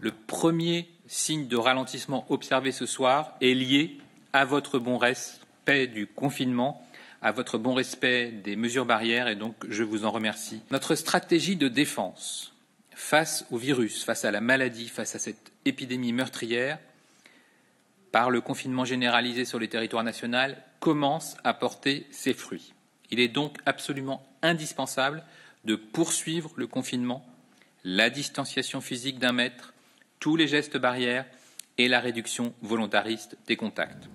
le premier signe de ralentissement observé ce soir est lié à votre bon respect du confinement, à votre bon respect des mesures barrières, et donc je vous en remercie. Notre stratégie de défense face au virus, face à la maladie, face à cette épidémie meurtrière, par le confinement généralisé sur les territoires nationaux, commence à porter ses fruits. Il est donc absolument indispensable de poursuivre le confinement, la distanciation physique d'1 mètre, tous les gestes barrières et la réduction volontariste des contacts.